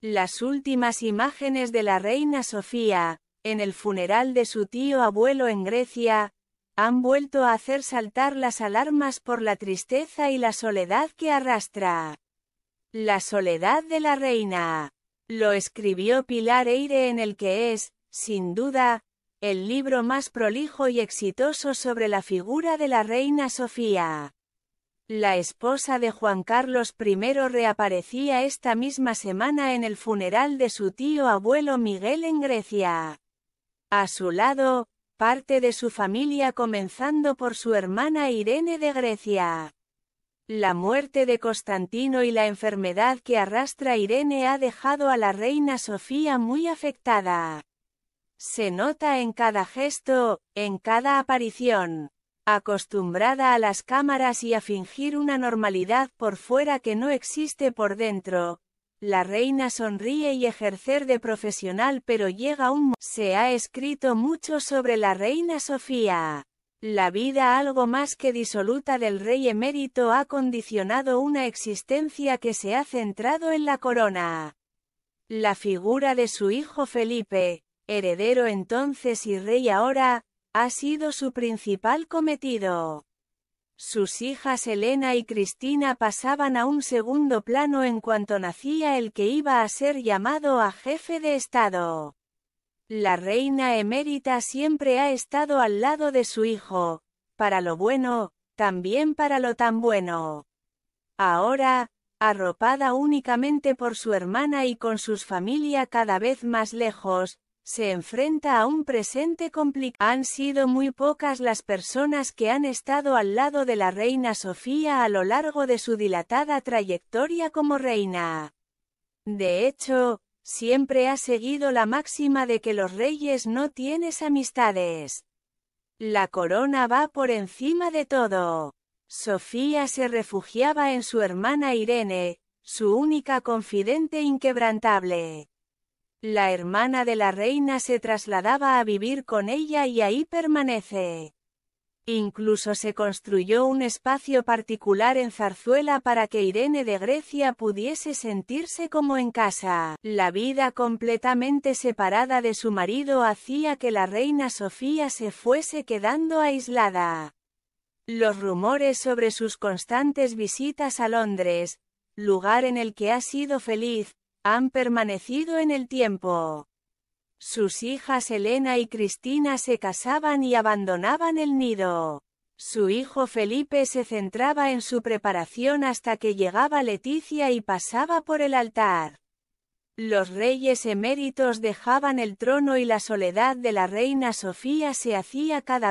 Las últimas imágenes de la reina Sofía, en el funeral de su tío abuelo en Grecia, han vuelto a hacer saltar las alarmas por la tristeza y la soledad que arrastra. La soledad de la reina. Lo escribió Pilar Eyre en el que es, sin duda, el libro más prolijo y exitoso sobre la figura de la reina Sofía. La esposa de Juan Carlos I reaparecía esta misma semana en el funeral de su tío abuelo Miguel en Grecia. A su lado, parte de su familia comenzando por su hermana Irene de Grecia. La muerte de Constantino y la enfermedad que arrastra Irene ha dejado a la reina Sofía muy afectada. Se nota en cada gesto, en cada aparición. Acostumbrada a las cámaras y a fingir una normalidad por fuera que no existe por dentro, la reina sonríe y ejerce de profesional, pero llega un momento. Se ha escrito mucho sobre la reina Sofía. La vida algo más que disoluta del rey emérito ha condicionado una existencia que se ha centrado en la corona. La figura de su hijo Felipe, heredero entonces y rey ahora, ha sido su principal cometido. Sus hijas Elena y Cristina pasaban a un segundo plano en cuanto nacía el que iba a ser llamado a jefe de Estado. La reina emérita siempre ha estado al lado de su hijo, para lo bueno, también para lo tan bueno. Ahora, arropada únicamente por su hermana y con sus familia cada vez más lejos, se enfrenta a un presente complicado. Han sido muy pocas las personas que han estado al lado de la reina Sofía a lo largo de su dilatada trayectoria como reina. De hecho, siempre ha seguido la máxima de que los reyes no tienen amistades. La corona va por encima de todo. Sofía se refugiaba en su hermana Irene, su única confidente inquebrantable. La hermana de la reina se trasladaba a vivir con ella y ahí permanece. Incluso se construyó un espacio particular en Zarzuela para que Irene de Grecia pudiese sentirse como en casa. La vida completamente separada de su marido hacía que la reina Sofía se fuese quedando aislada. Los rumores sobre sus constantes visitas a Londres, lugar en el que ha sido feliz, han permanecido en el tiempo. Sus hijas Elena y Cristina se casaban y abandonaban el nido. Su hijo Felipe se centraba en su preparación hasta que llegaba Letizia y pasaba por el altar. Los reyes eméritos dejaban el trono y la soledad de la reina Sofía se hacía cada vez más grande.